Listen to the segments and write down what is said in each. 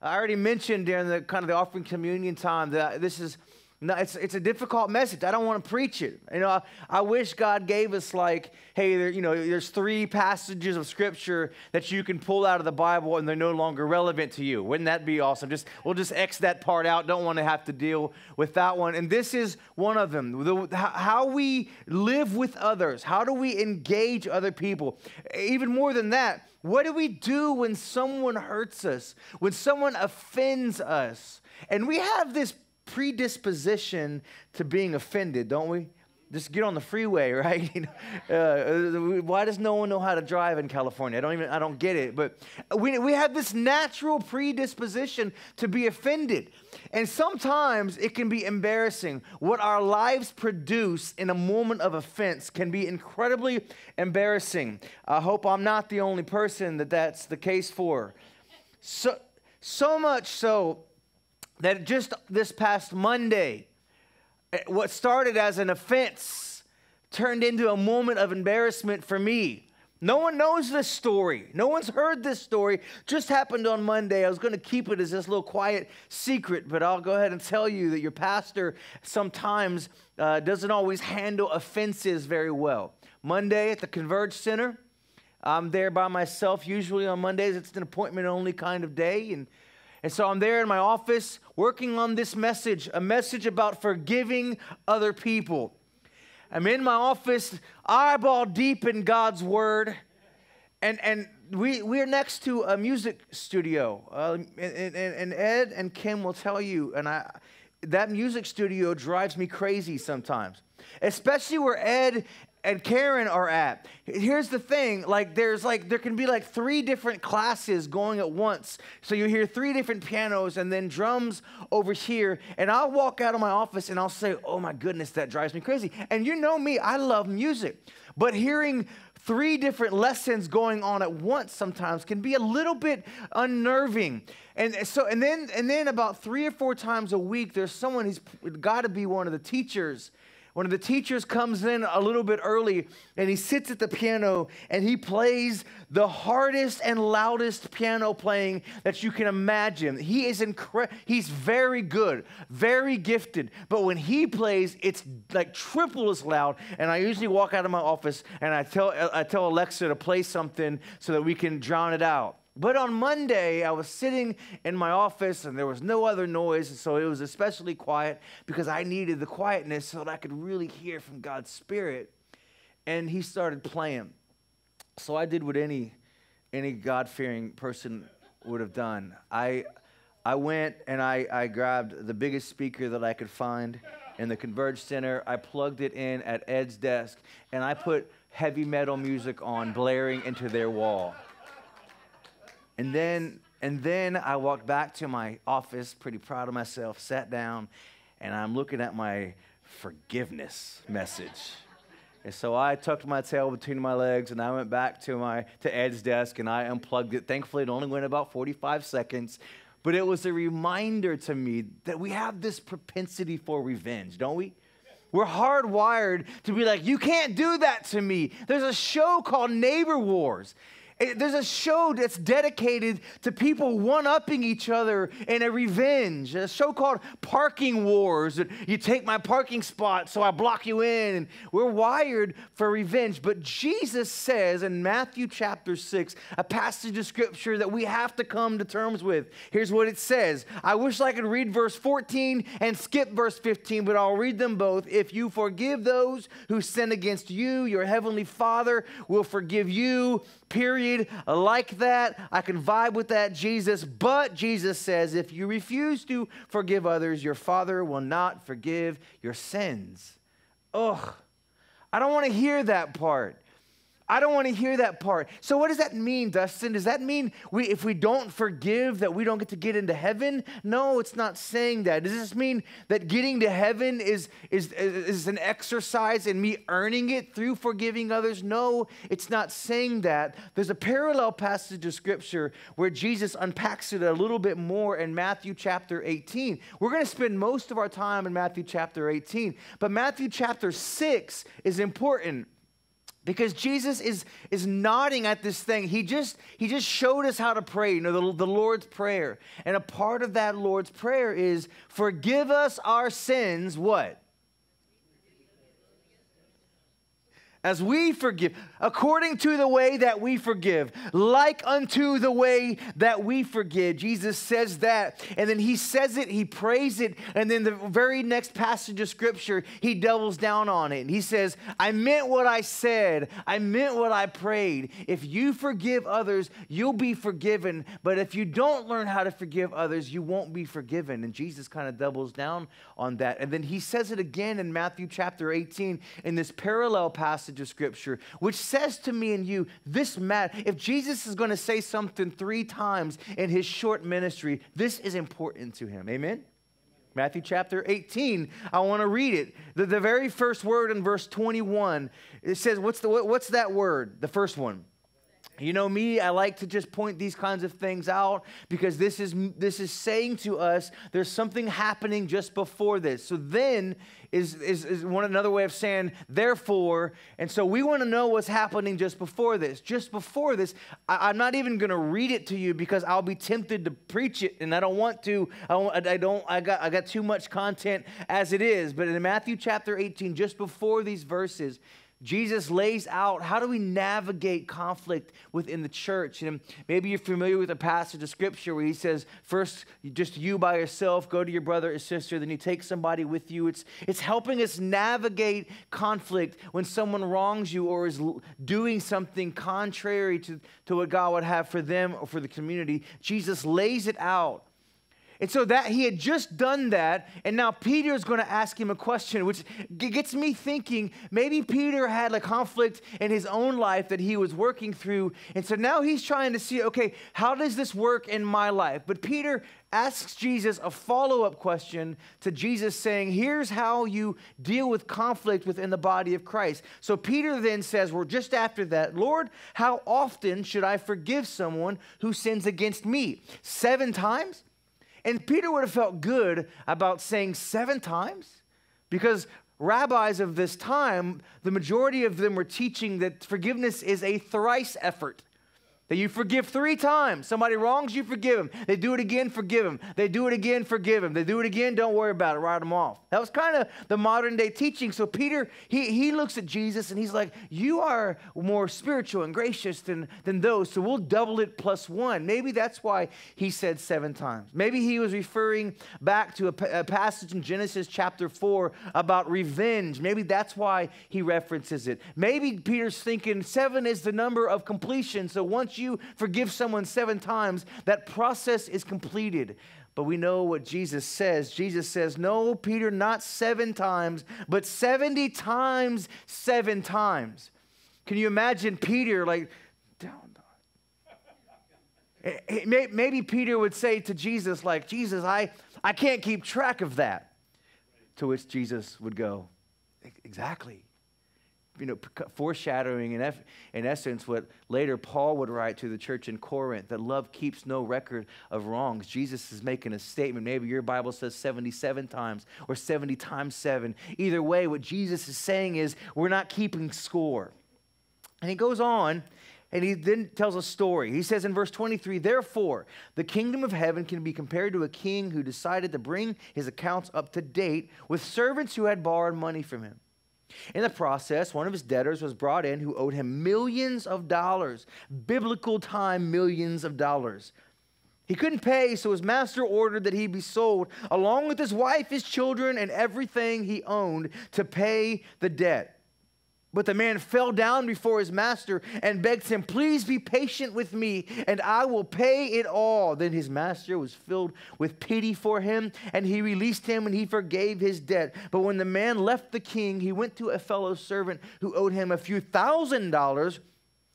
I already mentioned during the kind of the offering communion time that this is, it's a difficult message. I don't want to preach it. You know, I wish God gave us like, hey, there, you know, there's 3 passages of Scripture that you can pull out of the Bible and they're no longer relevant to you. Wouldn't that be awesome? We'll just X that part out. Don't want to have to deal with that one. And this is one of them. How we live with others. How do we engage other people? Even more than that, what do we do when someone hurts us? When someone offends us? And we have this predisposition to being offended, don't we? Just get on the freeway, right? Why does no one know how to drive in California? I don't get it. But we have this natural predisposition to be offended. And sometimes it can be embarrassing. What our lives produce in a moment of offense can be incredibly embarrassing. I hope I'm not the only person that's the case for. So much so that just this past Monday, what started as an offense turned into a moment of embarrassment for me. No one knows this story. No one's heard this story. Just happened on Monday. I was going to keep it as this little quiet secret, but I'll go ahead and tell you that your pastor sometimes doesn't always handle offenses very well. Monday at the Converge Center, I'm there by myself. Usually on Mondays, it's an appointment-only kind of day, and so I'm there in my office working on this message, a message about forgiving other people. I'm in my office, eyeball deep in God's Word, and we're next to a music studio. And Ed and Kim will tell you, that music studio drives me crazy sometimes, especially where Ed and Karen are at. Here's the thing, there can be 3 different classes going at once. So you hear 3 different pianos and then drums over here. And I'll walk out of my office and I'll say, oh my goodness, that drives me crazy. And you know me, I love music. But hearing 3 different lessons going on at once sometimes can be a little bit unnerving. And then about 3 or 4 times a week, there's someone who's got to be one of the teachers. One of the teachers comes in a little bit early, and he sits at the piano, and he plays the hardest and loudest piano playing that you can imagine. He is he's very good, very gifted, but when he plays, it's like triple as loud, and I usually walk out of my office, and I tell Alexa to play something so that we can drown it out. But on Monday, I was sitting in my office, and there was no other noise, so it was especially quiet because I needed the quietness so that I could really hear from God's Spirit. And he started playing. So I did what any God-fearing person would have done. I went and I grabbed the biggest speaker that I could find in the Converge Center. I plugged it in at Ed's desk, and I put heavy metal music on, blaring into their wall. And then I walked back to my office, pretty proud of myself, sat down, and I'm looking at my forgiveness message. And so I tucked my tail between my legs, and I went back to Ed's desk, and I unplugged it. Thankfully, it only went about 45 seconds. But it was a reminder to me that we have this propensity for revenge, don't we? We're hardwired to be like, you can't do that to me. There's a show called Neighbor Wars. There's a show that's dedicated to people one-upping each other in a revenge, a show called Parking Wars. You take my parking spot, so I block you in. And we're wired for revenge. But Jesus says in Matthew chapter 6, a passage of Scripture that we have to come to terms with. Here's what it says. I wish I could read verse 14 and skip verse 15, but I'll read them both. If you forgive those who sin against you, your heavenly Father will forgive you, period. I like that. I can vibe with that, Jesus. But Jesus says, if you refuse to forgive others, your Father will not forgive your sins. Ugh. I don't want to hear that part. I don't want to hear that part. So what does that mean, Dustin? Does that mean if we don't forgive that we don't get to get into heaven? No, it's not saying that. Does this mean that getting to heaven is an exercise in me earning it through forgiving others? No, it's not saying that. There's a parallel passage of Scripture where Jesus unpacks it a little bit more in Matthew chapter 18. We're going to spend most of our time in Matthew chapter 18, but Matthew chapter 6 is important. Because Jesus is nodding at this thing. He just showed us how to pray, you know, the Lord's Prayer. And a part of that Lord's Prayer is, forgive us our sins, what? As we forgive, according to the way that we forgive, like unto the way that we forgive. Jesus says that, and then he says it, he prays it, and then the very next passage of Scripture, he doubles down on it. He says, I meant what I said. I meant what I prayed. If you forgive others, you'll be forgiven, but if you don't learn how to forgive others, you won't be forgiven. And Jesus kind of doubles down on that. And then he says it again in Matthew chapter 18 in this parallel passage of Scripture, which says to me and you, this matters. If Jesus is going to say something 3 times in his short ministry, this is important to him. Amen? Matthew chapter 18, I want to read it. The very first word in verse 21, it says, what's that word? The first one. You know me, I like to just point these kinds of things out because this is saying to us there's something happening just before this. So then is one another way of saying therefore. And so we want to know what's happening just before this. Just before this, I'm not even going to read it to you because I'll be tempted to preach it, and I don't want to. I got too much content as it is. But in Matthew chapter 18, just before these verses, Jesus lays out, how do we navigate conflict within the church? And maybe you're familiar with a passage of Scripture where he says, first, just you by yourself, go to your brother or sister, then you take somebody with you. It's helping us navigate conflict when someone wrongs you or is doing something contrary to what God would have for them or for the community. Jesus lays it out. And so that he had just done that, and now Peter's going to ask him a question, which gets me thinking, maybe Peter had a conflict in his own life that he was working through, and so now he's trying to see, okay, how does this work in my life? But Peter asks Jesus a follow-up question to Jesus saying, here's how you deal with conflict within the body of Christ. So Peter then says, well, just after that, Lord, how often should I forgive someone who sins against me? 7 times? And Peter would have felt good about saying 7 times, because rabbis of this time, the majority of them were teaching that forgiveness is a thrice effort, that you forgive 3 times. Somebody wrongs you, forgive them. They do it again, forgive them. They do it again, forgive them. They do it again, don't worry about it, write them off. That was kind of the modern day teaching. So Peter, he looks at Jesus and he's like, you are more spiritual and gracious than those, so we'll double it +1. Maybe that's why he said 7 times. Maybe he was referring back to a passage in Genesis chapter 4 about revenge. Maybe that's why he references it. Maybe Peter's thinking 7 is the number of completion, so once you forgive someone 7 times, that process is completed. But we know what Jesus says. Jesus says, no, Peter, not 7 times, but 70 times 7 times. Can you imagine Peter down? Maybe Peter would say to Jesus, Jesus, I can't keep track of that. To which Jesus would go, exactly. You know, foreshadowing in essence what later Paul would write to the church in Corinth, that love keeps no record of wrongs. Jesus is making a statement. Maybe your Bible says 77 times or 70 times 7. Either way, what Jesus is saying is we're not keeping score. And he goes on, and he then tells a story. He says in verse 23, therefore, the kingdom of heaven can be compared to a king who decided to bring his accounts up to date with servants who had borrowed money from him. In the process, one of his debtors was brought in who owed him millions of dollars, biblical time millions of dollars. He couldn't pay, so his master ordered that he be sold, along with his wife, his children, and everything he owned, to pay the debt. But the man fell down before his master and begged him, please be patient with me, and I will pay it all. Then his master was filled with pity for him, and he released him, and he forgave his debt. But when the man left the king, he went to a fellow servant who owed him a few $1,000.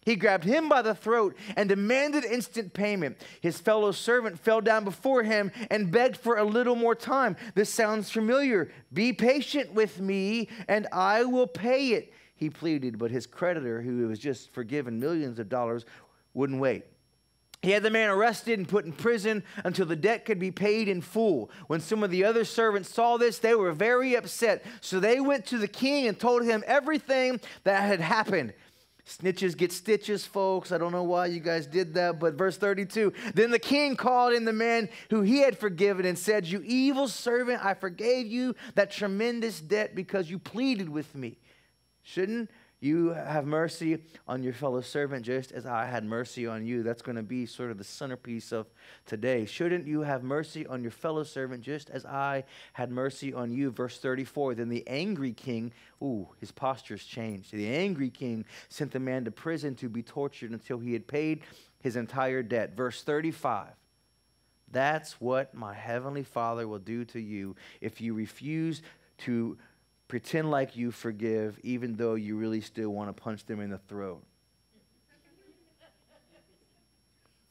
He grabbed him by the throat and demanded instant payment. His fellow servant fell down before him and begged for a little more time. This sounds familiar. Be patient with me, and I will pay it, he pleaded, but his creditor, who was just forgiven millions of dollars, wouldn't wait. He had the man arrested and put in prison until the debt could be paid in full. When some of the other servants saw this, they were very upset. So they went to the king and told him everything that had happened. Snitches get stitches, folks. I don't know why you guys did that, but verse 32, then the king called in the man who he had forgiven and said, you evil servant, I forgave you that tremendous debt because you pleaded with me. Shouldn't you have mercy on your fellow servant just as I had mercy on you? That's going to be sort of the centerpiece of today. Shouldn't you have mercy on your fellow servant just as I had mercy on you? Verse 34, then the angry king, his posture's changed. The angry king sent the man to prison to be tortured until he had paid his entire debt. Verse 35, that's what my heavenly Father will do to you if you refuse to pretend like you forgive, even though you really still want to punch them in the throat.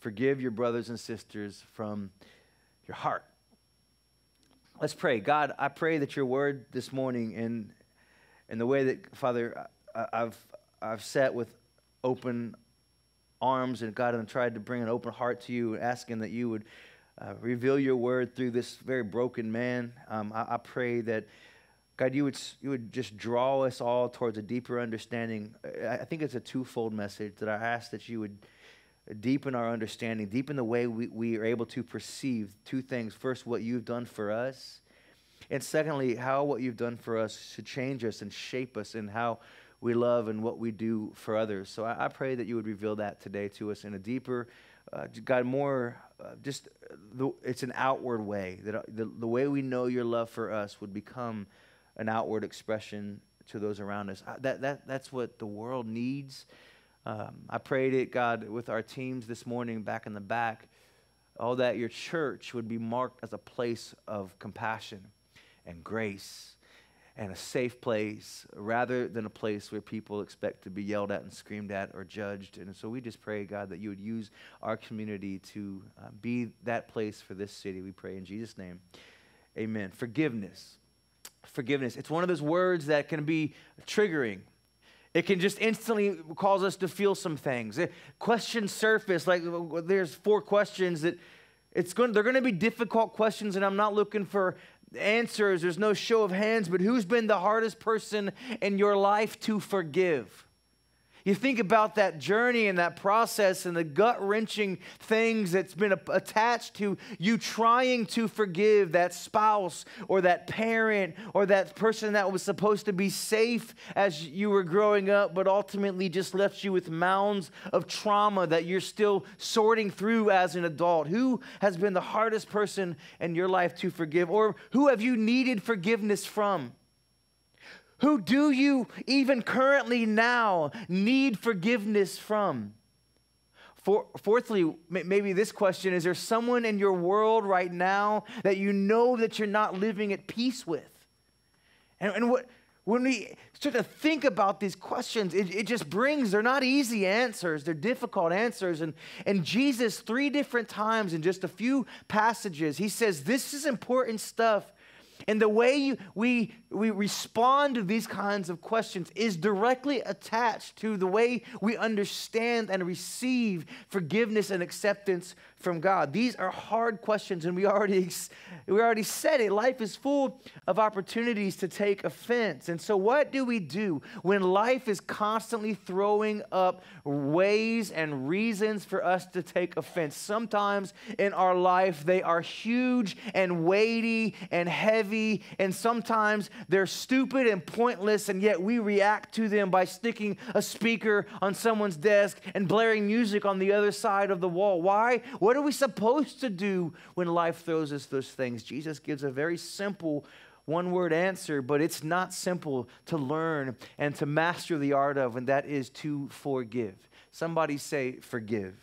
Forgive your brothers and sisters from your heart. Let's pray. God, I pray that your word this morning and the way that, Father, I've sat with open arms and God, and tried to bring an open heart to you, asking that you would reveal your word through this very broken man. I pray that God, you would just draw us all towards a deeper understanding. I think it's a twofold message that I ask that you would deepen our understanding, deepen the way we are able to perceive two things. First, what you've done for us, and secondly, how what you've done for us should change us and shape us in how we love and what we do for others. So I pray that you would reveal that today to us in a deeper, God, more just, it's an outward way, that the way we know your love for us would become an outward expression to those around us. That's what the world needs. I prayed it, God, with our teams this morning back in the back, all that your church would be marked as a place of compassion and grace and a safe place rather than a place where people expect to be yelled at and screamed at or judged. And so we just pray, God, that you would use our community to be that place for this city. We pray in Jesus' name. Amen. Forgiveness. Forgiveness. It's one of those words that can be triggering. It can just instantly cause us to feel some things. Questions surface, like there's four questions that they're going to be difficult questions, and I'm not looking for answers. There's no show of hands, but who's been the hardest person in your life to forgive? You think about that journey and that process and the gut-wrenching things that's been attached to you trying to forgive that spouse or that parent or that person that was supposed to be safe as you were growing up, but ultimately just left you with mounds of trauma that you're still sorting through as an adult. Who has been the hardest person in your life to forgive, or who have you needed forgiveness from? Who do you even currently now need forgiveness from? Fourthly, maybe this question, is there someone in your world right now that you know that you're not living at peace with? When we start to think about these questions, it just brings, they're not easy answers, they're difficult answers. And Jesus, three different times in just a few passages, he says, this is important stuff. And the way we respond to these kinds of questions is directly attached to the way we understand and receive forgiveness and acceptance from God. These are hard questions, and we already said it. Life is full of opportunities to take offense. And so what do we do when life is constantly throwing up ways and reasons for us to take offense? Sometimes in our life, they are huge and weighty and heavy, and sometimes they're stupid and pointless, and yet we react to them by sticking a speaker on someone's desk and blaring music on the other side of the wall. Why? What are we supposed to do when life throws us those things? Jesus gives a very simple one-word answer, but it's not simple to learn and to master the art of, and that is to forgive. Somebody say, forgive.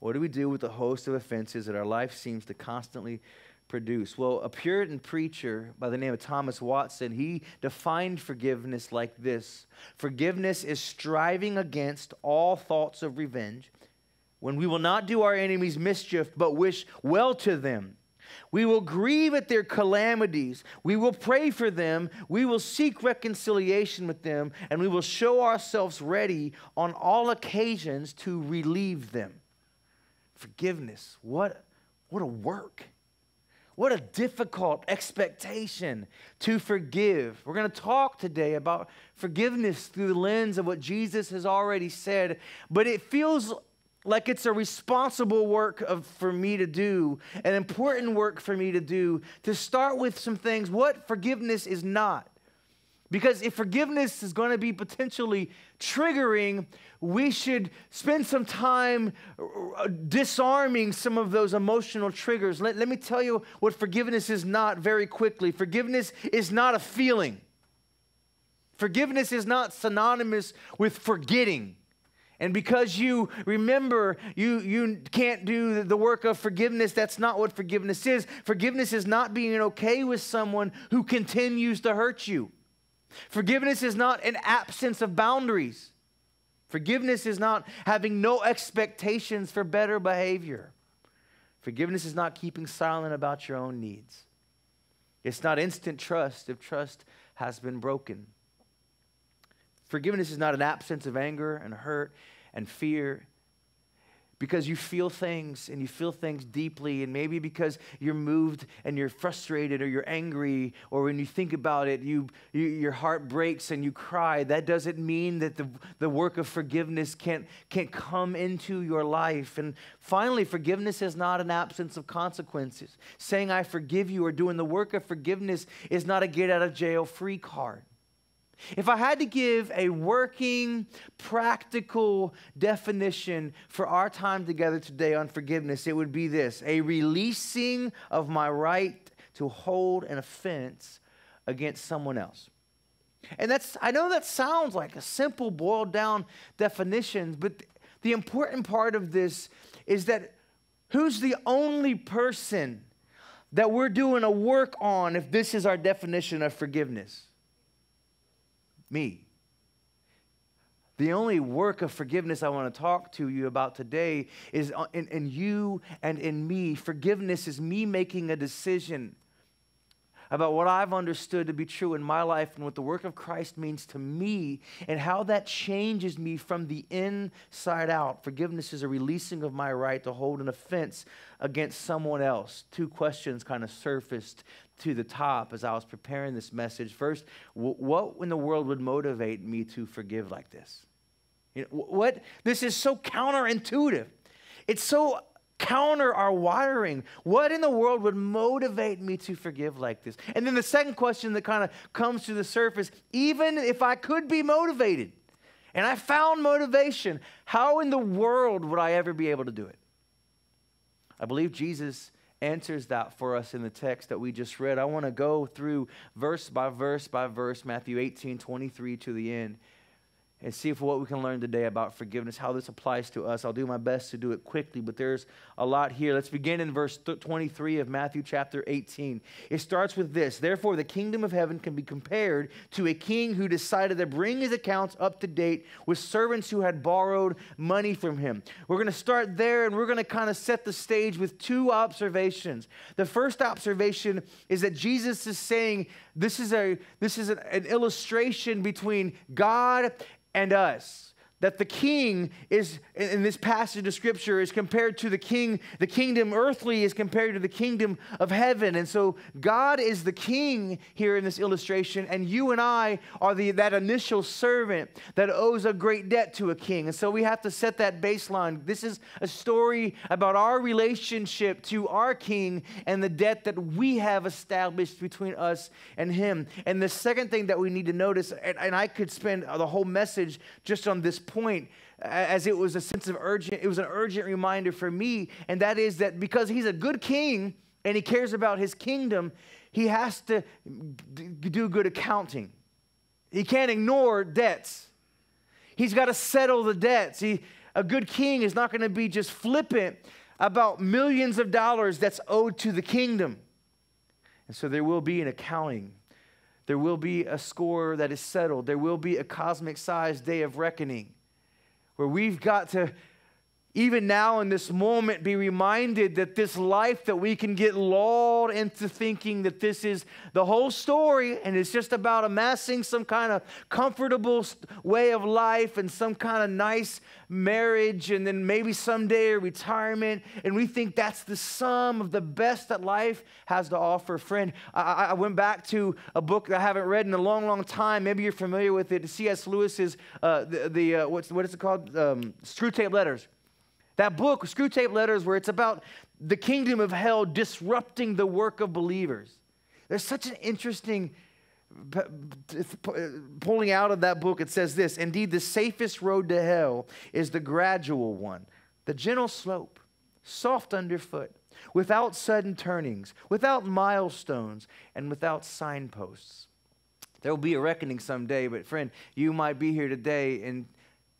What do we do with the host of offenses that our life seems to constantly produce? Well, a Puritan preacher by the name of Thomas Watson, he defined forgiveness like this. Forgiveness is striving against all thoughts of revenge, when we will not do our enemies mischief, but wish well to them. We will grieve at their calamities. We will pray for them. We will seek reconciliation with them, and we will show ourselves ready on all occasions to relieve them. Forgiveness, what a work. What a difficult expectation to forgive. We're going to talk today about forgiveness through the lens of what Jesus has already said, but it feels like it's a responsible work for me to do, an important work for me to do, to start with some things, what forgiveness is not. Because if forgiveness is going to be potentially triggering, we should spend some time disarming some of those emotional triggers. Let me tell you what forgiveness is not very quickly. Forgiveness is not a feeling. Forgiveness is not synonymous with forgetting. And because you remember, you can't do the work of forgiveness. That's not what forgiveness is. Forgiveness is not being okay with someone who continues to hurt you. Forgiveness is not an absence of boundaries. Forgiveness is not having no expectations for better behavior. Forgiveness is not keeping silent about your own needs. It's not instant trust if trust has been broken. Forgiveness is not an absence of anger and hurt and fear, because you feel things and you feel things deeply, and maybe because you're moved and you're frustrated or you're angry, or when you think about it, your heart breaks and you cry. That doesn't mean that the work of forgiveness can't come into your life. And finally, forgiveness is not an absence of consequences. Saying I forgive you or doing the work of forgiveness is not a get out of jail free card. If I had to give a working, practical definition for our time together today on forgiveness, it would be this: a releasing of my right to hold an offense against someone else. And I know that sounds like a simple, boiled-down definition, but the important part of this is that who's the only person that we're doing a work on if this is our definition of forgiveness? Me. The only work of forgiveness I want to talk to you about today is in you and in me. Forgiveness is me making a decision about what I've understood to be true in my life and what the work of Christ means to me and how that changes me from the inside out. Forgiveness is a releasing of my right to hold an offense against someone else. Two questions kind of surfaced to the top as I was preparing this message. First, what in the world would motivate me to forgive like this? You know, what? This is so counterintuitive. It's so counter our wiring. What in the world would motivate me to forgive like this? And then the second question that kind of comes to the surface, even if I could be motivated and I found motivation, how in the world would I ever be able to do it? I believe Jesus answers that for us in the text that we just read. I want to go through verse by verse by verse, Matthew 18:23 to the end, and see if what we can learn today about forgiveness, how this applies to us. I'll do my best to do it quickly, but there's a lot here. Let's begin in verse 23 of Matthew chapter 18. It starts with this: therefore, the kingdom of heaven can be compared to a king who decided to bring his accounts up to date with servants who had borrowed money from him. We're going to start there, and we're going to kind of set the stage with two observations. The first observation is that Jesus is saying this is an illustration between God and us, that the king is, in this passage of scripture, is compared to the king. The kingdom earthly is compared to the kingdom of heaven. And so God is the king here in this illustration, and you and I are that initial servant that owes a great debt to a king. And so we have to set that baseline. This is a story about our relationship to our king and the debt that we have established between us and him. And the second thing that we need to notice, and I could spend the whole message just on this point, as it was a sense of urgent, it was an urgent reminder for me, and that is that because he's a good king and he cares about his kingdom, he has to do good accounting. He can't ignore debts. He's got to settle the debts. A good king is not going to be just flippant about millions of dollars that's owed to the kingdom. And so there will be an accounting. There will be a score that is settled. There will be a cosmic-sized day of reckoning where we've got to even now in this moment, be reminded that this life that we can get lulled into thinking that this is the whole story and it's just about amassing some kind of comfortable way of life and some kind of nice marriage and then maybe someday a retirement, and we think that's the sum of the best that life has to offer. Friend, I went back to a book that I haven't read in a long, long time. Maybe you're familiar with it. C.S. Lewis's, what is it called? Screwtape Letters. That book, Screwtape Letters, where it's about the kingdom of hell disrupting the work of believers. There's such an interesting pulling out of that book. It says this: indeed, the safest road to hell is the gradual one, the gentle slope, soft underfoot, without sudden turnings, without milestones, and without signposts. There will be a reckoning someday, but friend, you might be here today and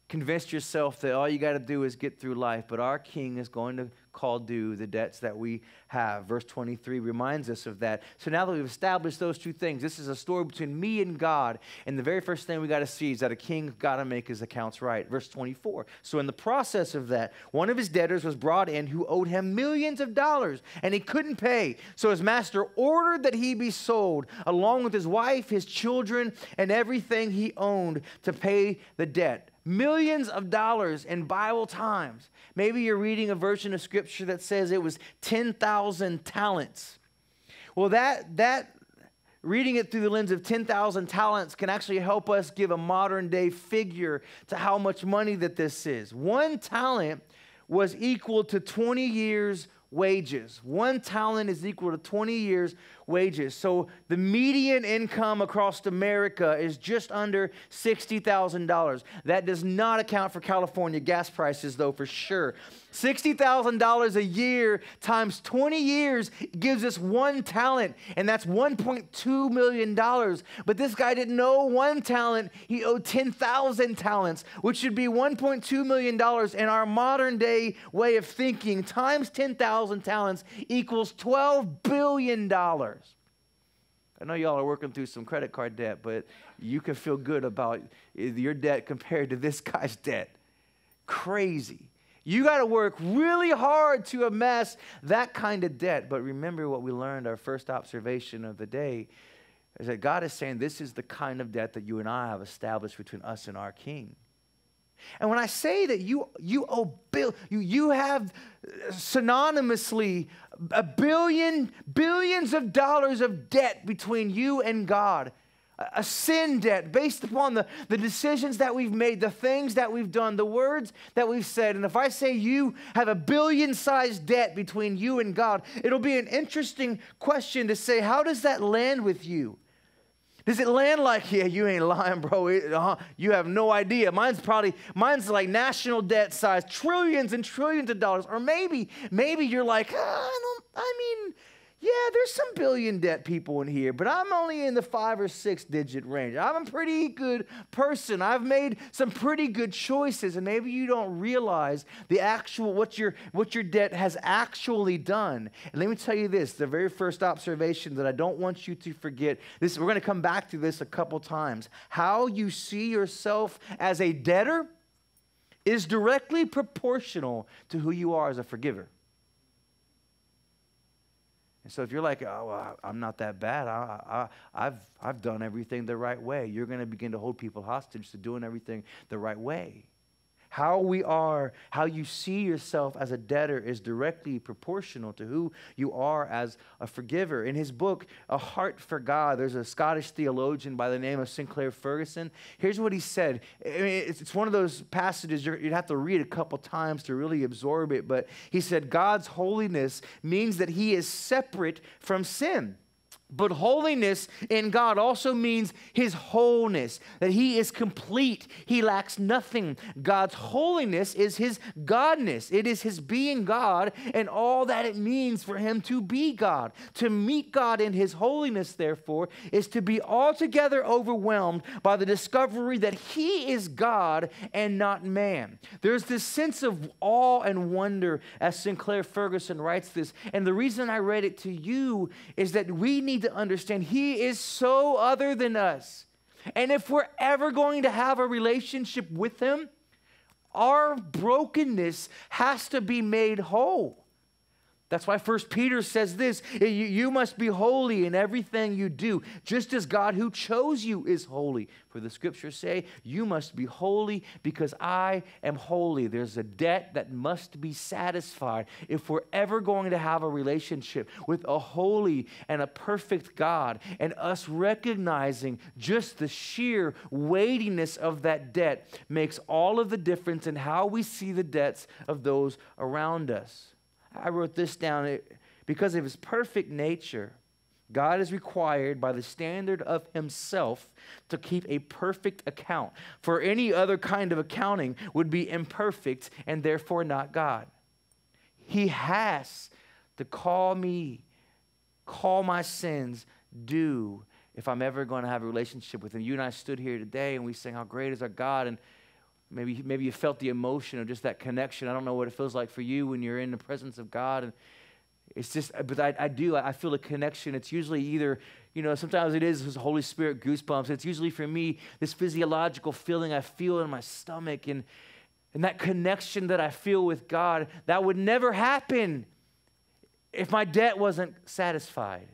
convince yourself that all you got to do is get through life, but our King is going to call due the debts that we have. Verse 23 reminds us of that. So now that we've established those two things, this is a story between me and God, and the very first thing we got to see is that a king's got to make his accounts right. Verse 24, so in the process of that, one of his debtors was brought in who owed him millions of dollars, and he couldn't pay. So his master ordered that he be sold, along with his wife, his children, and everything he owned, to pay the debt. Millions of dollars in Bible times. Maybe you're reading a version of Scripture that says it was 10,000 talents. Well, that reading it through the lens of 10,000 talents can actually help us give a modern-day figure to how much money that this is. One talent was equal to 20 years' wages. One talent is equal to 20 years' wages. So the median income across America is just under $60,000. That does not account for California gas prices, though, for sure. $60,000 a year times 20 years gives us one talent, and that's $1.2 million. But this guy didn't know one talent. He owed 10,000 talents, which should be $1.2 million in our modern-day way of thinking. Times 10,000 talents equals $12 billion. I know y'all are working through some credit card debt, but you can feel good about your debt compared to this guy's debt. Crazy. You got to work really hard to amass that kind of debt. But remember what we learned, our first observation of the day, is that God is saying this is the kind of debt that you and I have established between us and our King. And when I say that you owe you have synonymously billions of dollars of debt between you and God, a sin debt based upon the decisions that we've made, the things that we've done, the words that we've said. And if I say you have a billion-sized debt between you and God, it'll be an interesting question to say, how does that land with you? Does it land like, yeah, you ain't lying, bro? You have no idea. Mine's like national debt size, trillions and trillions of dollars. Or maybe you're like, yeah, there's some billion debt people in here, but I'm only in the 5 or 6 digit range. I'm a pretty good person. I've made some pretty good choices. And maybe you don't realize the actual, what your debt has actually done. And let me tell you this, the very first observation that I don't want you to forget, this, we're going to come back to this a couple times. How you see yourself as a debtor is directly proportional to who you are as a forgiver. And so if you're like, oh, well, I'm not that bad, I've done everything the right way, you're going to begin to hold people hostage to doing everything the right way. How you see yourself as a debtor is directly proportional to who you are as a forgiver. In his book, A Heart for God, there's a Scottish theologian by the name of Sinclair Ferguson. Here's what he said. I mean, it's one of those passages you'd have to read a couple times to really absorb it, but he said, God's holiness means that he is separate from sin. But holiness in God also means his wholeness, that he is complete. He lacks nothing. God's holiness is his godness. It is his being God and all that it means for him to be God. To meet God in his holiness, therefore, is to be altogether overwhelmed by the discovery that he is God and not man. There's this sense of awe and wonder, as Sinclair Ferguson writes this. And the reason I read it to you is that we need to understand he is so other than us. And if we're ever going to have a relationship with him, our brokenness has to be made whole. That's why 1 Peter says this, you must be holy in everything you do, just as God who chose you is holy. For the scriptures say, you must be holy because I am holy. There's a debt that must be satisfied if we're ever going to have a relationship with a holy and a perfect God, and us recognizing just the sheer weightiness of that debt makes all of the difference in how we see the debts of those around us. I wrote this down. Because of his perfect nature, God is required by the standard of himself to keep a perfect account. For any other kind of accounting would be imperfect and therefore not God. He has to call my sins due if I'm ever going to have a relationship with him. You and I stood here today and we sang, how great is our God, and Maybe you felt the emotion of just that connection. I don't know what it feels like for you when you're in the presence of God. And it's just, but I feel a connection. It's usually either, you know, sometimes it is Holy Spirit goosebumps. It's usually for me this physiological feeling I feel in my stomach, and that connection that I feel with God, that would never happen if my debt wasn't satisfied.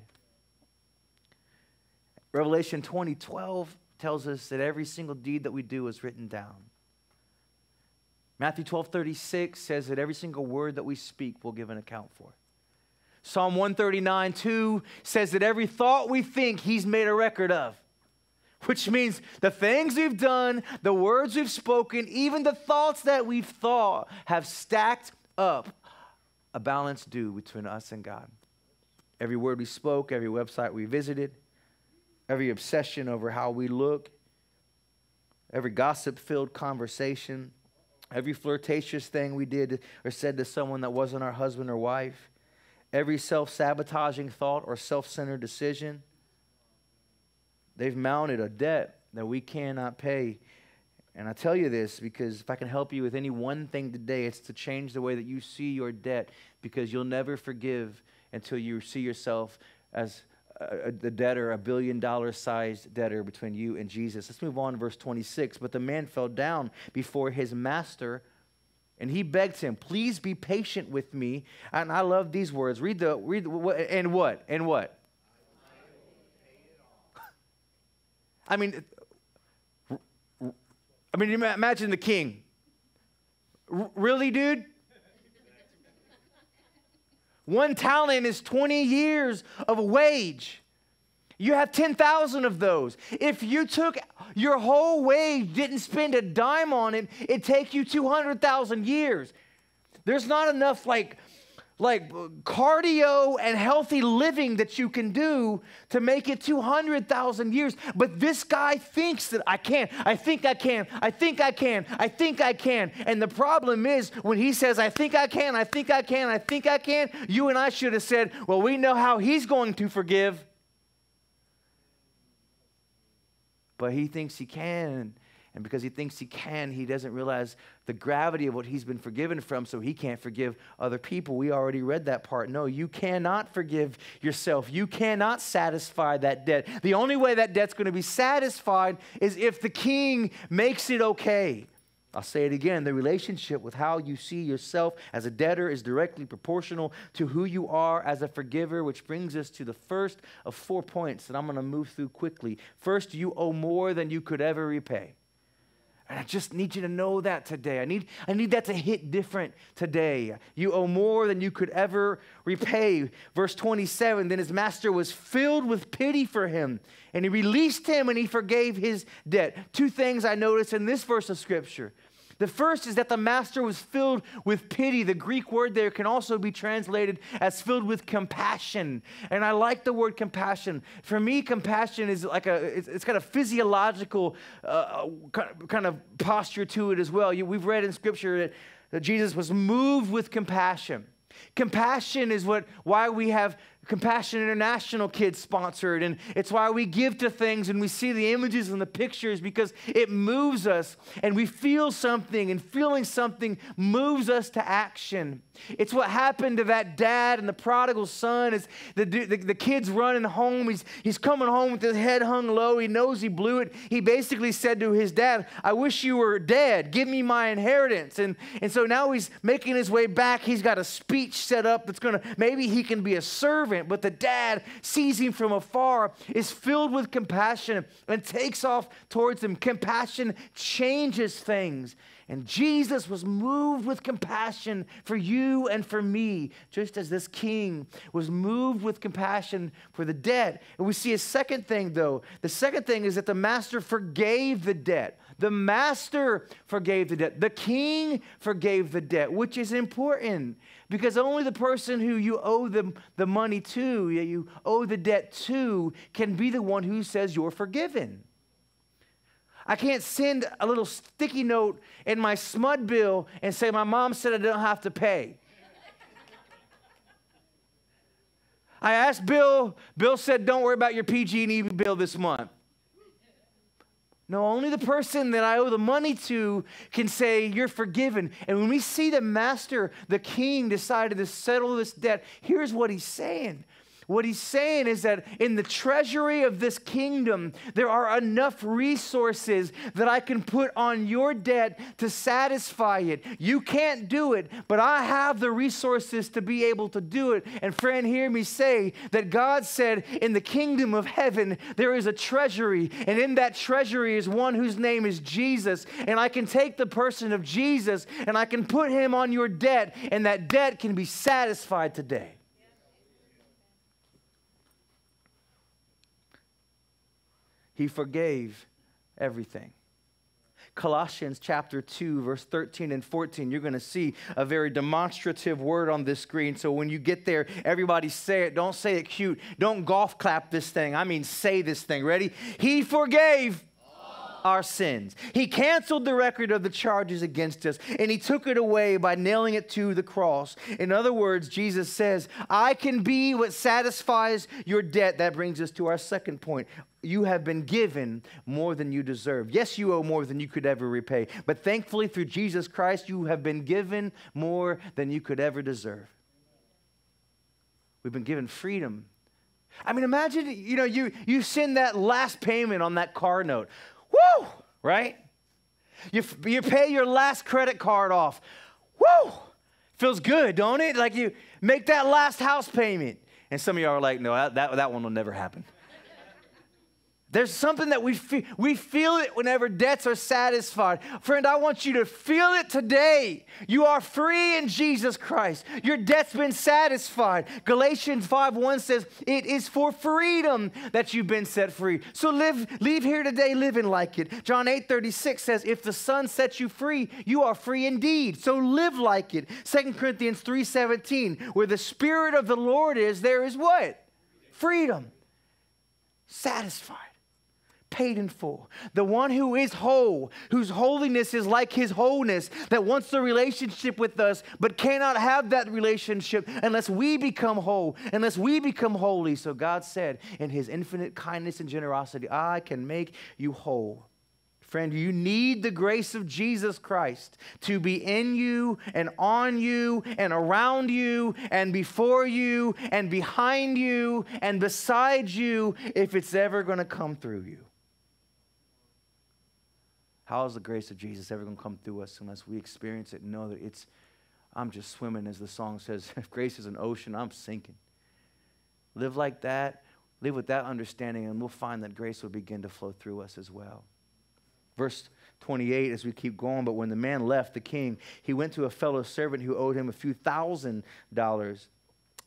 Revelation 20:12 tells us that every single deed that we do is written down. Matthew 12:36 says that every single word that we speak we'll give an account for. Psalm 139:2 says that every thought we think he's made a record of, which means the things we've done, the words we've spoken, even the thoughts that we've thought have stacked up a balance due between us and God. Every word we spoke, every website we visited, every obsession over how we look, every gossip-filled conversation, every flirtatious thing we did or said to someone that wasn't our husband or wife, every self-sabotaging thought or self-centered decision, they've mounted a debt that we cannot pay. And I tell you this because if I can help you with any one thing today, it's to change the way that you see your debt, because you'll never forgive until you see yourself as the debtor, a $1 billion-sized debtor between you and Jesus. Let's move on to verse 26. But the man fell down before his master, and he begged him, please be patient with me. And I love these words. Read the and what? And what? I mean, imagine the king. Really, dude? 1 talent is 20 years of a wage. You have 10,000 of those. If you took your whole wage, didn't spend a dime on it, it'd take you 200,000 years. There's not enough like cardio and healthy living that you can do to make it 200,000 years. But this guy thinks that I can. I think I can. I think I can. I think I can. And the problem is when he says, I think I can, I think I can, I think I can, you and I should have said, well, we know how he's going to forgive. But he thinks he can. And because he thinks he can, he doesn't realize the gravity of what he's been forgiven from, so he can't forgive other people. We already read that part. No, you cannot forgive yourself. You cannot satisfy that debt. The only way that debt's going to be satisfied is if the king makes it okay. I'll say it again. The relationship with how you see yourself as a debtor is directly proportional to who you are as a forgiver, which brings us to the first of 4 points that I'm going to move through quickly. First, you owe more than you could ever repay. And I just need you to know that today. I need that to hit different today. You owe more than you could ever repay. Verse 27, then his master was filled with pity for him, and he released him and he forgave his debt. 2 things I noticed in this verse of scripture. The first is that the master was filled with pity. The Greek word there can also be translated as filled with compassion. And I like the word compassion. For me, compassion is like it's got a physiological kind of posture to it as well. We've read in scripture that Jesus was moved with compassion. Compassion is why we have Compassion International kids sponsored, and it's why we give to things and we see the images and the pictures, because it moves us and we feel something, and feeling something moves us to action. It's what happened to that dad and the prodigal son. Is the kid's running home. He's coming home with his head hung low. He knows he blew it. He basically said to his dad, "I wish you were dead. Give me my inheritance." And so now he's making his way back. He's got a speech set up that's going to, maybe he can be a servant. But the dad, sees him from afar, is filled with compassion and takes off towards him. Compassion changes things. And Jesus was moved with compassion for you and for me, just as this king was moved with compassion for the dead. And we see a second thing, though. The second thing is that the master forgave the debt. The master forgave the debt. The king forgave the debt, which is important, because only the person who you owe the money to, you owe the debt to, can be the one who says you're forgiven. I can't send a little sticky note in my SMUD bill and say, "My mom said I don't have to pay." I asked Bill. Bill said, "Don't worry about your PG&E bill this month." No, only the person that I owe the money to can say, "You're forgiven." And when we see the master, the king, decided to settle this debt, here's what he's saying. What he's saying is that in the treasury of this kingdom, there are enough resources that I can put on your debt to satisfy it. You can't do it, but I have the resources to be able to do it. And friend, hear me say that God said in the kingdom of heaven, there is a treasury, and in that treasury is one whose name is Jesus. And I can take the person of Jesus and I can put him on your debt, and that debt can be satisfied today. He forgave everything. Colossians chapter 2, verse 13 and 14, you're going to see a very demonstrative word on this screen. So when you get there, everybody say it. Don't say it cute. Don't golf clap this thing. I mean, say this thing. Ready? He forgave our sins. He canceled the record of the charges against us, and he took it away by nailing it to the cross. In other words, Jesus says, I can be what satisfies your debt. That brings us to our second point. You have been given more than you deserve. Yes, you owe more than you could ever repay, but thankfully through Jesus Christ, you have been given more than you could ever deserve. We've been given freedom. I mean, imagine, you know, you send that last payment on that car note. Woo! Right? You pay your last credit card off. Woo! Feels good, don't it? Like you make that last house payment. And some of y'all are like, no, that one will never happen. There's something that we feel it whenever debts are satisfied. Friend, I want you to feel it today. You are free in Jesus Christ. Your debt's been satisfied. Galatians 5:1 says, it is for freedom that you've been set free. So leave here today living like it. John 8:36 says, if the Son sets you free, you are free indeed. So live like it. 2 Corinthians 3:17, where the Spirit of the Lord is, there is what? Freedom. Satisfied. Paid in full. The one who is whole, whose holiness is like his wholeness, that wants the relationship with us, but cannot have that relationship unless we become whole, unless we become holy. So God said in his infinite kindness and generosity, I can make you whole. Friend, you need the grace of Jesus Christ to be in you and on you and around you and before you and behind you and beside you if it's ever going to come through you. How is the grace of Jesus ever going to come through us unless we experience it and know that it's, I'm just swimming, as the song says, if grace is an ocean, I'm sinking. Live like that, live with that understanding, and we'll find that grace will begin to flow through us as well. Verse 28, as we keep going, but when the man left the king, he went to a fellow servant who owed him a few $1,000s.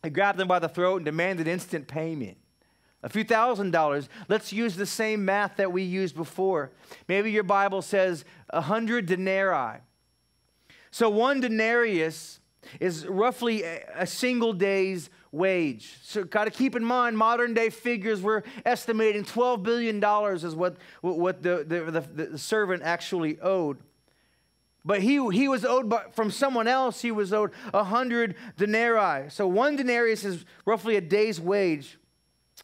He grabbed him by the throat and demanded instant payment. A few $1,000s. Let's use the same math that we used before. Maybe your Bible says 100 denarii. So one denarius is roughly a single day's wage. So got to keep in mind modern day figures. We're estimating $12 billion is what the servant actually owed. But he was owed from someone else. He was owed 100 denarii. So one denarius is roughly a day's wage.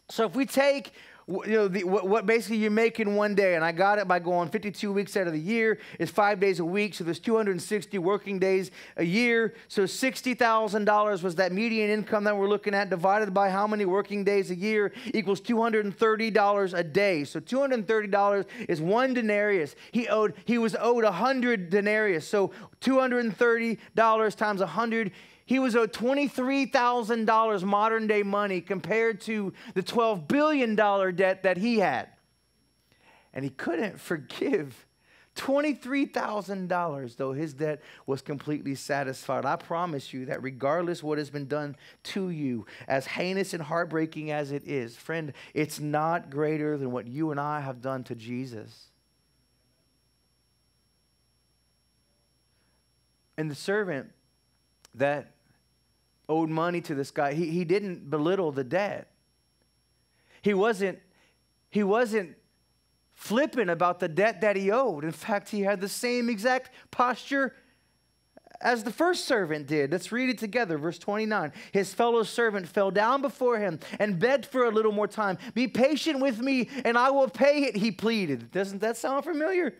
So if we take what basically you make in one day, and I got it by going 52 weeks out of the year, is 5 days a week, so there's 260 working days a year. So $60,000 was that median income that we're looking at, divided by how many working days a year equals $230 a day. So $230 is one denarius. He was owed 100 denarii. So $230 times 100. He was owed $23,000 modern day money compared to the $12 billion debt that he had. And he couldn't forgive $23,000, though his debt was completely satisfied. I promise you that regardless what has been done to you, as heinous and heartbreaking as it is, friend, it's not greater than what you and I have done to Jesus. And the servant that owed money to this guy, he didn't belittle the debt. He wasn't flippant about the debt that he owed. In fact, he had the same exact posture as the first servant did. Let's read it together. Verse 29. His fellow servant fell down before him and begged for a little more time. Be patient with me and I will pay it, he pleaded. Doesn't that sound familiar?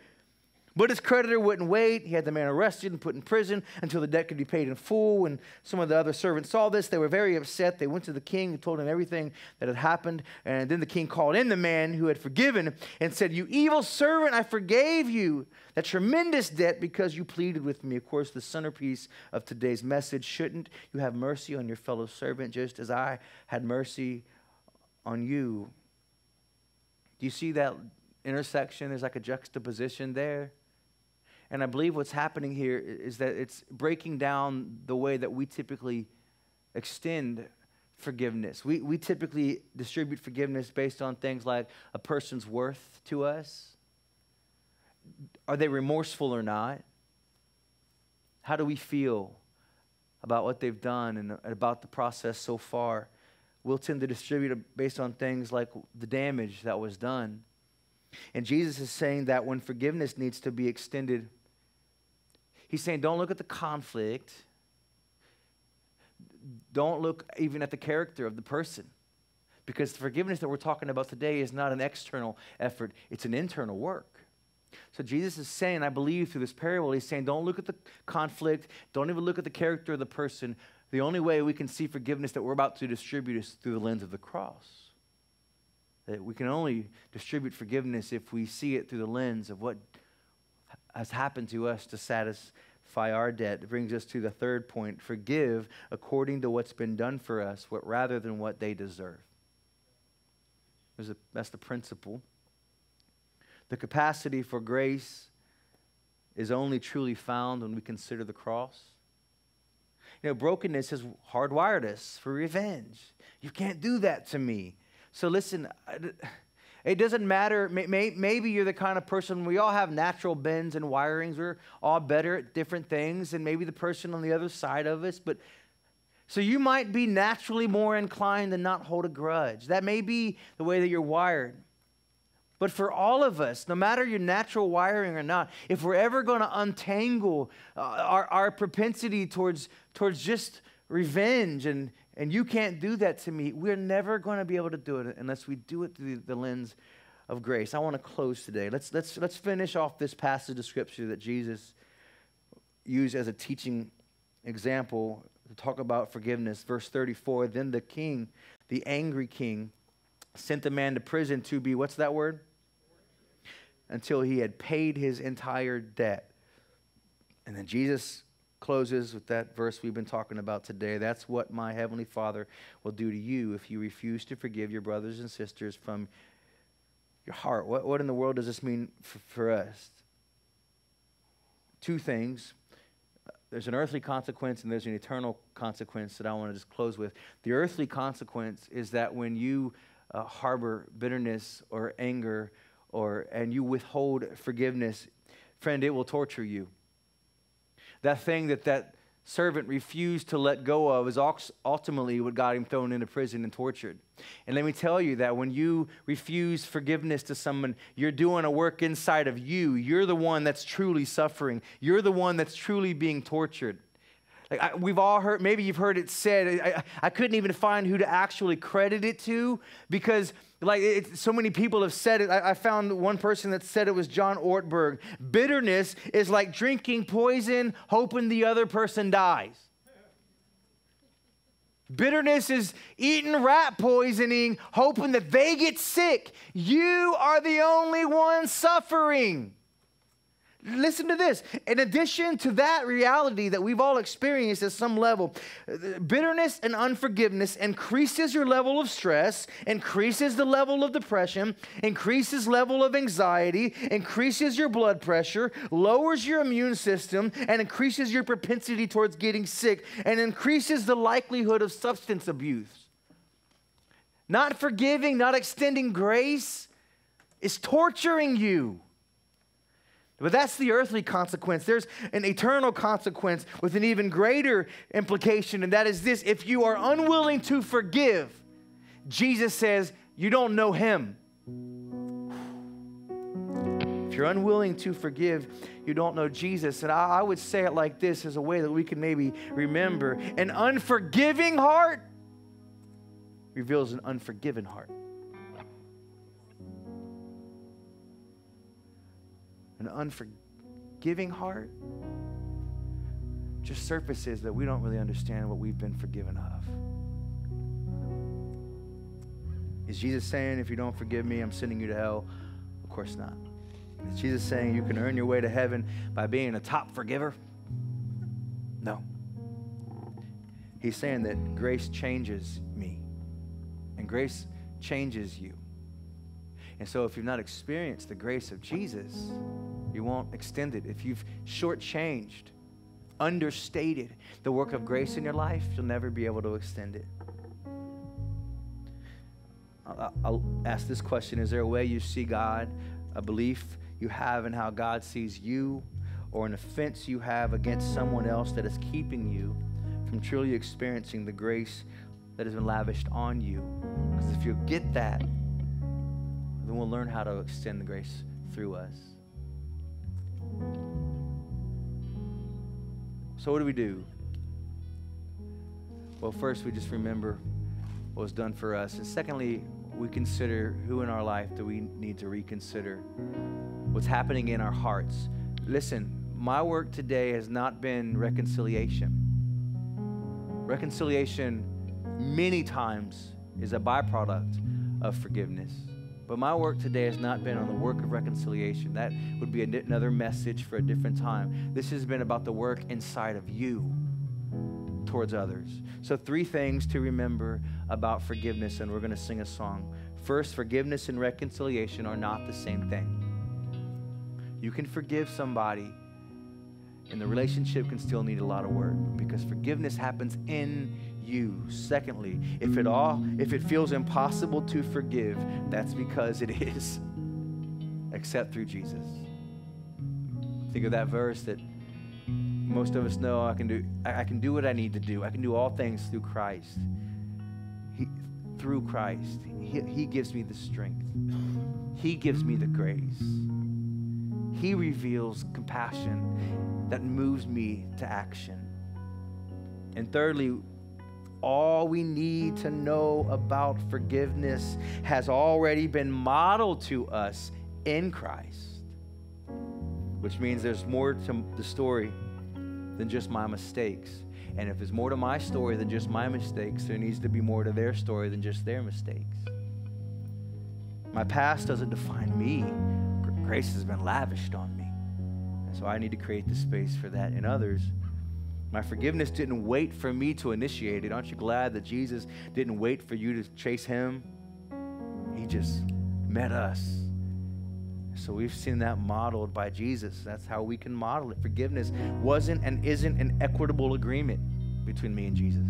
But his creditor wouldn't wait. He had the man arrested and put in prison until the debt could be paid in full. And some of the other servants saw this. They were very upset. They went to the king and told him everything that had happened. And then the king called in the man who had forgiven and said, "You evil servant, I forgave you that tremendous debt because you pleaded with me." Of course, the centerpiece of today's message: shouldn't you have mercy on your fellow servant just as I had mercy on you? Do you see that intersection? There's like a juxtaposition there. And I believe what's happening here is that it's breaking down the way that we typically extend forgiveness. We typically distribute forgiveness based on things like a person's worth to us. Are they remorseful or not? How do we feel about what they've done and about the process so far? We'll tend to distribute it based on things like the damage that was done. And Jesus is saying that when forgiveness needs to be extended, he's saying don't look at the conflict. Don't look even at the character of the person. Because the forgiveness that we're talking about today is not an external effort. It's an internal work. So Jesus is saying, I believe through this parable, he's saying don't look at the conflict. Don't even look at the character of the person. The only way we can see forgiveness that we're about to distribute is through the lens of the cross. That we can only distribute forgiveness if we see it through the lens of what has happened to us to satisfy our debt. It brings us to the third point: forgive according to what's been done for us, rather than what they deserve. That's the principle. The capacity for grace is only truly found when we consider the cross. You know, brokenness has hardwired us for revenge. You can't do that to me. So listen, it doesn't matter. Maybe you're the kind of person, we all have natural bends and wirings. We're all better at different things and maybe the person on the other side of us. But so you might be naturally more inclined to not hold a grudge. That may be the way that you're wired. But for all of us, no matter your natural wiring or not, if we're ever going to untangle our propensity towards just revenge and you can't do that to me, we're never going to be able to do it unless we do it through the lens of grace. I want to close today. Let's finish off this passage of Scripture that Jesus used as a teaching example to talk about forgiveness. Verse 34, then the king, the angry king, sent the man to prison to be, what's that word? Until he had paid his entire debt. And then Jesus closes with that verse we've been talking about today. That's what my heavenly Father will do to you if you refuse to forgive your brothers and sisters from your heart. What in the world does this mean for us? Two things. There's an earthly consequence and there's an eternal consequence that I want to just close with. The earthly consequence is that when you harbor bitterness or anger and you withhold forgiveness, friend, it will torture you. That thing that servant refused to let go of is ultimately what got him thrown into prison and tortured. And let me tell you that when you refuse forgiveness to someone, you're doing a work inside of you. You're the one that's truly suffering. You're the one that's truly being tortured. Like we've all heard, maybe you've heard it said, I couldn't even find who to actually credit it to because so many people have said it. I found one person that said it was John Ortberg. Bitterness is like drinking poison, hoping the other person dies. Bitterness is eating rat poisoning, hoping that they get sick. You are the only one suffering. Listen to this. In addition to that reality that we've all experienced at some level, bitterness and unforgiveness increases your level of stress, increases the level of depression, increases level of anxiety, increases your blood pressure, lowers your immune system, and increases your propensity towards getting sick, and increases the likelihood of substance abuse. Not forgiving, not extending grace is torturing you. But that's the earthly consequence. There's an eternal consequence with an even greater implication, and that is this. If you are unwilling to forgive, Jesus says, you don't know him. If you're unwilling to forgive, you don't know Jesus. And I would say it like this as a way that we can maybe remember. An unforgiving heart reveals an unforgiven heart. An unforgiving heart just surfaces that we don't really understand what we've been forgiven of. Is Jesus saying, if you don't forgive me, I'm sending you to hell? Of course not. Is Jesus saying you can earn your way to heaven by being a top forgiver? No. He's saying that grace changes me, and grace changes you. And so if you've not experienced the grace of Jesus, you won't extend it. If you've shortchanged, understated the work of grace in your life, you'll never be able to extend it. I'll ask this question. Is there a way you see God, a belief you have in how God sees you, or an offense you have against someone else that is keeping you from truly experiencing the grace that has been lavished on you? Because if you get that, then we'll learn how to extend the grace through us. So what do we do? Well, first, we just remember what was done for us. And secondly, we consider who in our life do we need to reconsider what's happening in our hearts. Listen, my work today has not been reconciliation. Reconciliation many times is a byproduct of forgiveness. But my work today has not been on the work of reconciliation. That would be another message for a different time. This has been about the work inside of you towards others. So 3 things to remember about forgiveness, and we're going to sing a song. First, forgiveness and reconciliation are not the same thing. You can forgive somebody, and the relationship can still need a lot of work because forgiveness happens in you. Secondly, if it feels impossible to forgive, that's because it is, except through Jesus. Think of that verse that most of us know. I can do what I need to do. I can do all things through Christ. He gives me the strength. He gives me the grace. He reveals compassion that moves me to action. And thirdly, all we need to know about forgiveness has already been modeled to us in Christ, which means there's more to the story than just my mistakes. And if there's more to my story than just my mistakes, there needs to be more to their story than just their mistakes. My past doesn't define me. Grace has been lavished on me. And so I need to create the space for that in others. My forgiveness didn't wait for me to initiate it. Aren't you glad that Jesus didn't wait for you to chase him? He just met us. So we've seen that modeled by Jesus. That's how we can model it. Forgiveness wasn't and isn't an equitable agreement between me and Jesus.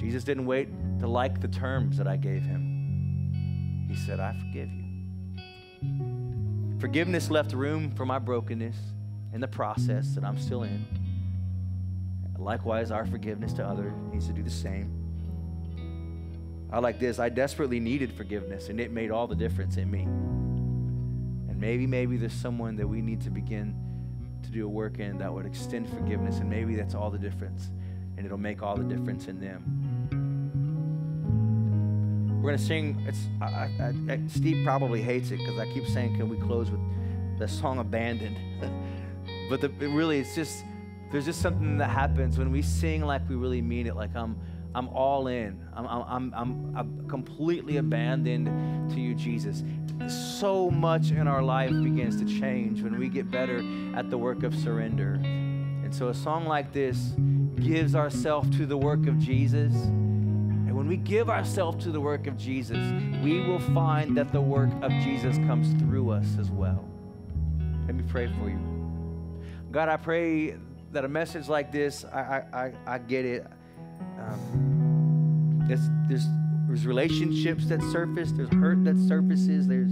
Jesus didn't wait to like the terms that I gave him. He said, I forgive you. Forgiveness left room for my brokenness in the process that I'm still in. Likewise, our forgiveness to others needs to do the same. I like this. I desperately needed forgiveness, and it made all the difference in me. And maybe there's someone that we need to begin to do a work in that would extend forgiveness, and maybe that's all the difference, and it'll make all the difference in them. We're going to sing. Steve probably hates it because I keep saying, can we close with the song Abandoned? But there's just something that happens when we sing like we really mean it, like I'm all in. I'm completely abandoned to you, Jesus. So much in our life begins to change when we get better at the work of surrender. And so a song like this gives ourselves to the work of Jesus. And when we give ourselves to the work of Jesus, we will find that the work of Jesus comes through us as well. Let me pray for you. God, I pray that a message like this, I get it. There's relationships that surface, there's hurt that surfaces, it's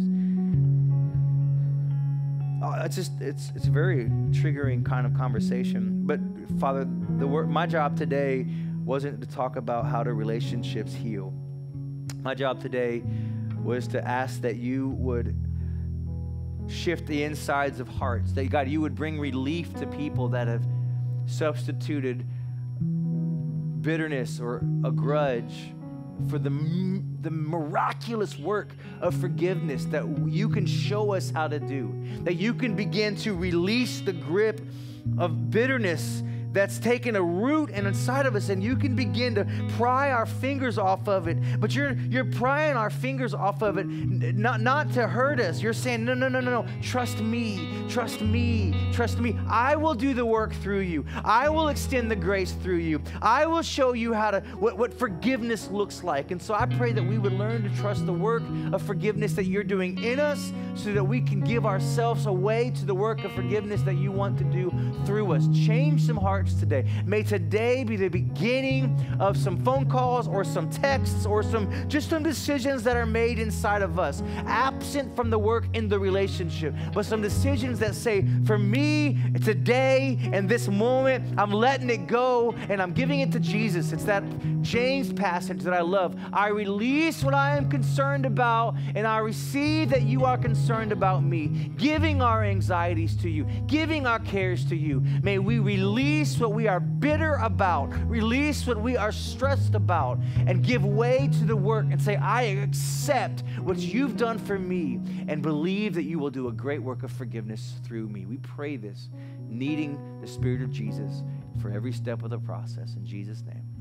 very triggering kind of conversation. But Father, my job today wasn't to talk about how do relationships heal. My job today was to ask that you would shift the insides of hearts, that God, you would bring relief to people that have substituted bitterness or a grudge for the miraculous work of forgiveness that you can show us how to do, that you can begin to release the grip of bitterness that's taken a root and inside of us, and you can begin to pry our fingers off of it. But you're prying our fingers off of it not to hurt us. You're saying, no, trust me. I will do the work through you. I will extend the grace through you. I will show you what forgiveness looks like. And so I pray that we would learn to trust the work of forgiveness that you're doing in us, so that we can give ourselves away to the work of forgiveness that you want to do through us. Change some hearts today. May today be the beginning of some phone calls or some texts or some decisions that are made inside of us, absent from the work in the relationship, but some decisions that say, for me today and this moment, I'm letting it go and I'm giving it to Jesus. It's that James passage that I love. I release what I am concerned about and I receive that you are concerned about me, giving our anxieties to you, giving our cares to you. May we release what we are bitter about, release what we are stressed about, and give way to the work and say, I accept what you've done for me and believe that you will do a great work of forgiveness through me. We pray this, needing the Spirit of Jesus for every step of the process. In Jesus' name.